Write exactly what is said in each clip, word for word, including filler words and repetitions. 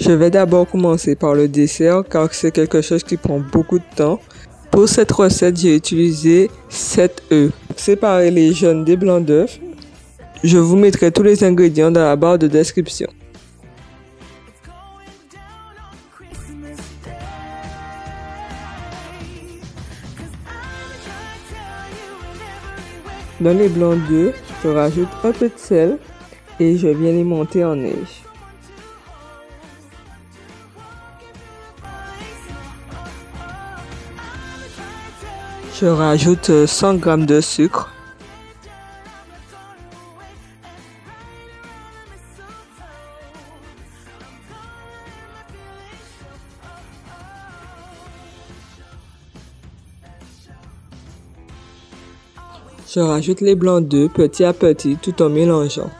Je vais d'abord commencer par le dessert car c'est quelque chose qui prend beaucoup de temps. Pour cette recette, j'ai utilisé sept œufs. Séparer les jaunes des blancs d'œufs. Je vous mettrai tous les ingrédients dans la barre de description. Dans les blancs d'œufs, je rajoute un peu de sel et je viens les monter en neige. Je rajoute cent grammes de sucre. Je rajoute les blancs d'œufs petit à petit tout en mélangeant.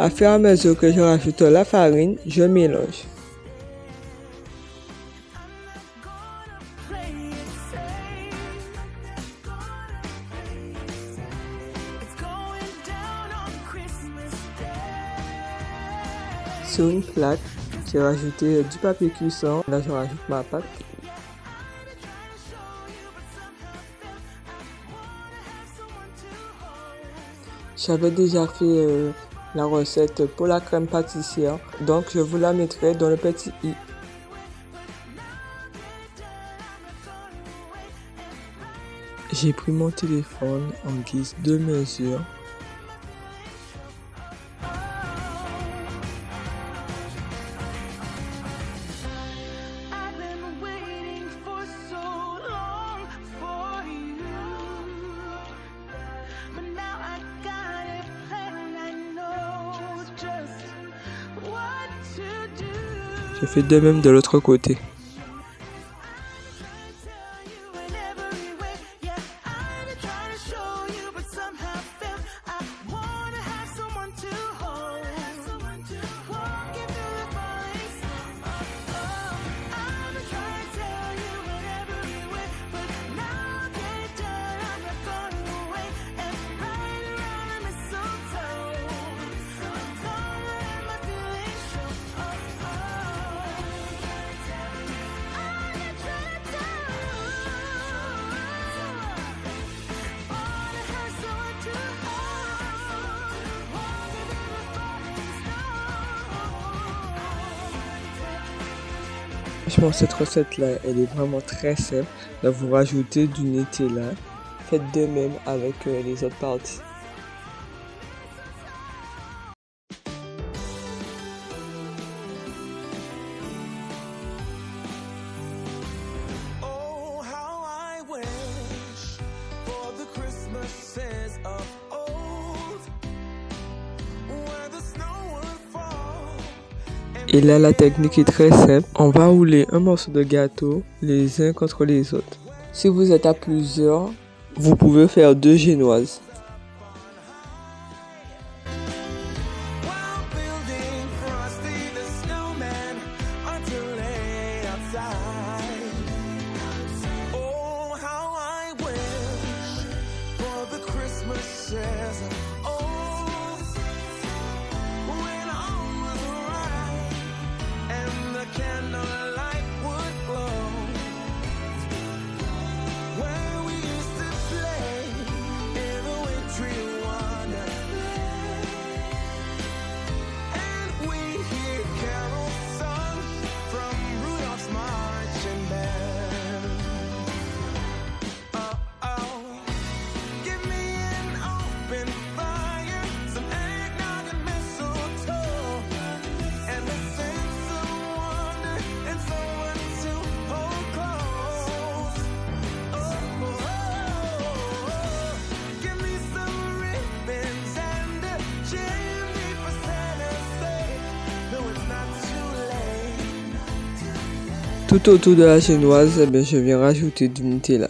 À fur et à mesure que je rajoute la farine, je mélange. Sur une plaque, j'ai rajouté du papier cuisson. Là, je rajoute ma pâte. J'avais déjà fait euh, la recette pour la crème pâtissière, donc je vous la mettrai dans le petit i. J'ai pris mon téléphone en guise de mesure. Je fais de même de l'autre côté. Franchement, cette recette-là, elle est vraiment très simple. Là, vous rajoutez du Nutella. Faites de même avec euh, les autres parties. Et là, la technique est très simple. On va rouler un morceau de gâteau les uns contre les autres. Si vous êtes à plusieurs, vous pouvez faire deux génoises. Tout autour de la génoise, eh bien, je viens rajouter du Nutella.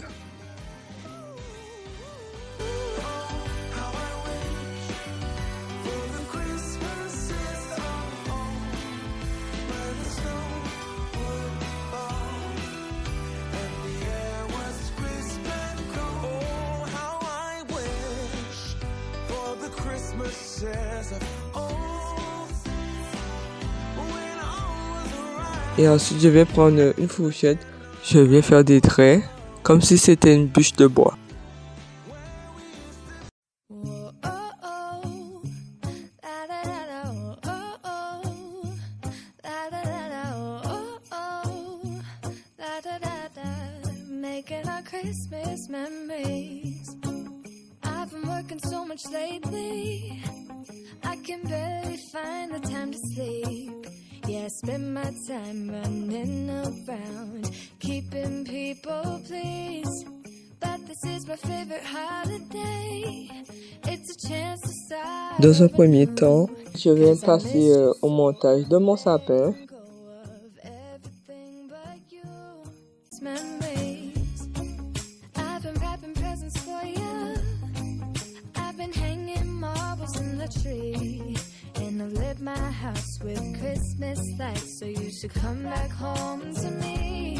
Et ensuite je vais prendre une fourchette, je vais faire des traits comme si c'était une bûche de bois. So much lately, I can barely find the time to sleep. Yeah, I spend my time running around, keeping people pleased. But this is my favorite holiday. It's a chance to start. Dans un premier temps, je vais passer euh, au montage de mon sapin. And I lit my house with Christmas lights, so you should come back home to me.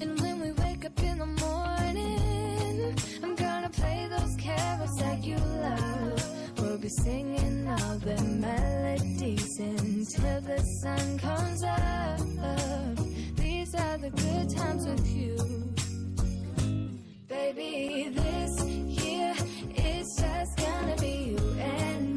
And when we wake up in the morning, I'm gonna play those carols that you love. We'll be singing all the melodies until the sun comes up. These are the good times with you, baby. This year it's just gonna be you and me.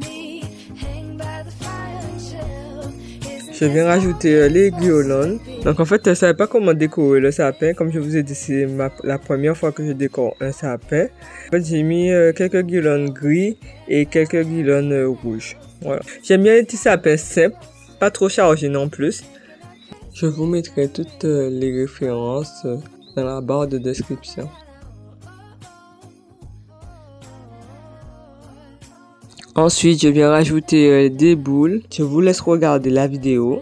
Je viens rajouter les guirlandes. Donc en fait, je ne savais pas comment décorer le sapin. Comme je vous ai dit, c'est la première fois que je décore un sapin. En fait, j'ai mis euh, quelques guirlandes gris et quelques guirlandes euh, rouges. Voilà. J'aime bien les petits sapins simples, pas trop chargés non plus. Je vous mettrai toutes euh, les références euh, dans la barre de description. Ensuite, je viens rajouter des boules. Je vous laisse regarder la vidéo.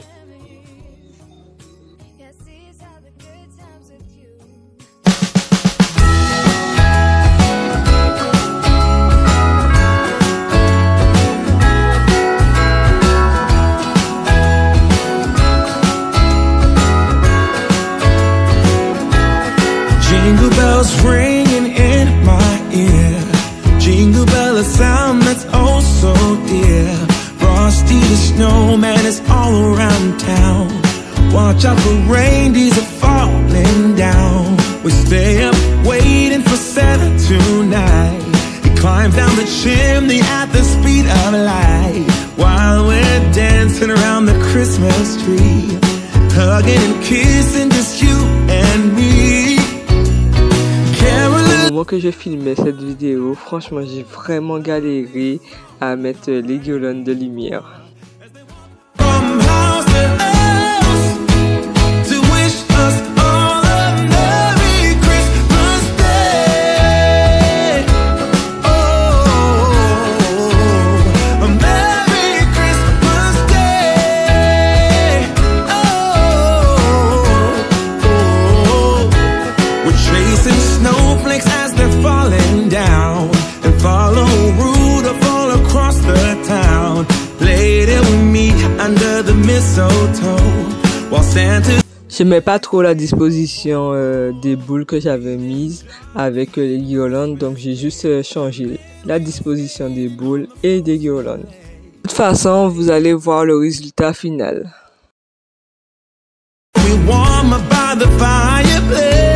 Jingle bells ringing in my ear. Jingle bell, a sound that's so dear. Frosty the snowman is all around town. Watch out for reindeers are falling down. We stay up waiting for Santa tonight. He climbs down the chimney at the speed of light. While we're dancing around the Christmas tree, hugging and kissing just you and me. Au moment que je filmais cette vidéo, franchement j'ai vraiment galéré à mettre les guirlandes de lumière. Je n'aimais pas trop la disposition euh, des boules que j'avais mises avec euh, les guirlandes, donc j'ai juste euh, changé la disposition des boules et des guirlandes. De toute façon, vous allez voir le résultat final. We warm up by the fireplace.